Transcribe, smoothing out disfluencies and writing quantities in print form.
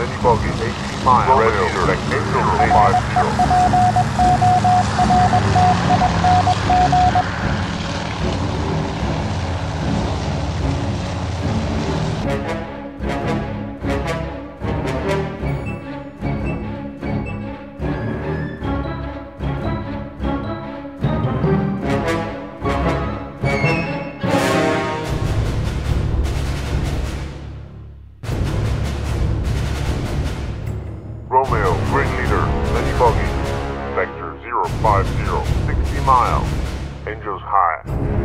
Any bogies, 18 miles. Red Eater, 8050. Boggy, sector 050, 60 miles, Angels High.